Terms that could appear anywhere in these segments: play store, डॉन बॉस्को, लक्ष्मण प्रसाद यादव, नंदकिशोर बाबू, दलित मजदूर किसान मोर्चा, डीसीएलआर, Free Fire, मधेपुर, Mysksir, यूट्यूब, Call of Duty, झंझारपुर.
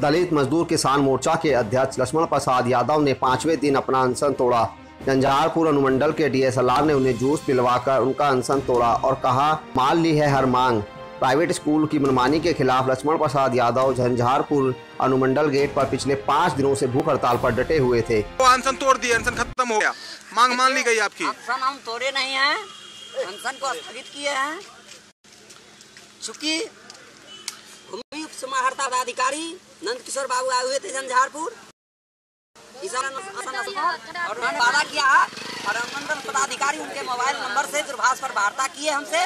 दलित मजदूर किसान मोर्चा के अध्यक्ष लक्ष्मण प्रसाद यादव ने 5वें दिन अपना अनशन तोड़ा। झंझारपुर अनुमंडल के DSLR ने उन्हें जूस पिलवाकर उनका अनशन तोड़ा और कहा, मान ली है हर मांग। प्राइवेट स्कूल की मनमानी के खिलाफ लक्ष्मण प्रसाद यादव झंझारपुर अनुमंडल गेट पर पिछले 5 दिनों से भूख हड़ताल पर डटे हुए थे। अनशन तोड़ दिया, अनशन खत्म हो गया, मांग मान ली गई आपकी। अनशन हम तोड़े नहीं है, अनशन को स्थगित किए हैं। चूँकि भूमि समाहर्ताधिकारी नंदकिशोर बाबू आए हुए थे झंझारपुर, और वादा किया और अनुमंडल पदाधिकारी उनके मोबाइल नंबर से दूरभाष पर वार्ता किए हमसे,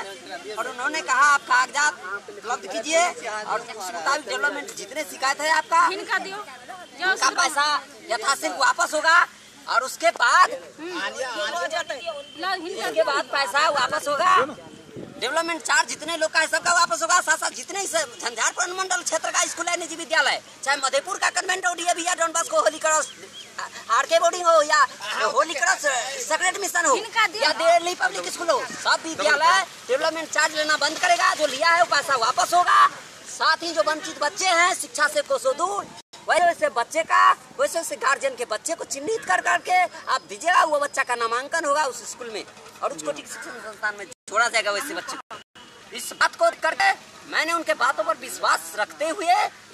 और उन्होंने कहा आप कागजात उपलब्ध कीजिए और उसके मुताबिक डेवलपमेंट जितने शिकायत है आपका उनका पैसा यथाशीघ्र वापस होगा और उसके बाद पैसा वापस होगा। डेवलपमेंट चार्ज जितने लोग का है सबका वापस होगा, साथ साथ जितने झंझारपुर अनुमंडल क्षेत्र का स्कूल है, निजी विद्यालय, चाहे मधेपुर का कन्वेंट ODF या डॉन बॉस्को Holy Cross RK boarding हो या होली क्रॉस सेक्रेट मिशन हो या दिल्ली पब्लिक स्कूल हो, सब विद्यालय डेवलपमेंट चार्ज लेना बंद करेगा। जो लिया है वो पैसा वापस होगा। साथ ही जो वंचित बच्चे हैं शिक्षा से कोसों दूर, वैसे वैसे बच्चे का वैसे वैसे गार्जियन के बच्चे को चिन्हित कर करके आप दीजिएगा, वो बच्चा का नामांकन होगा उस स्कूल में और उसको ठीक शिक्षण संस्थान में छोड़ा जाएगा वैसे बच्चे को। इस बात को करके मैंने उनके बातों पर विश्वास रखते हुए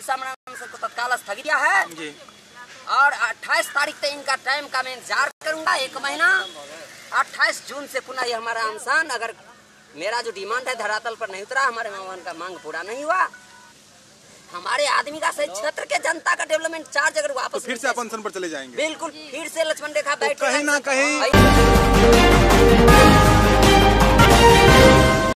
इस आंदोलन को तत्काल स्थगित किया है और 28 तारीख तक इनका टाइम का मैं इंतजार करूँगा, 1 महीना। 28 जून से पुनः यह हमारा आंदोलन, अगर मेरा जो डिमांड है धरातल पर नहीं उतरा, हमारे आंदोलन का मांग पूरा नहीं हुआ, हमारे आदमी का क्षेत्र के जनता का डेवलपमेंट चार्ज अगर वापस, तो फिर से अपन अनशन पर चले जाएंगे। बिल्कुल, फिर से लक्ष्मण रेखा बैठे, कहीं ना कहीं।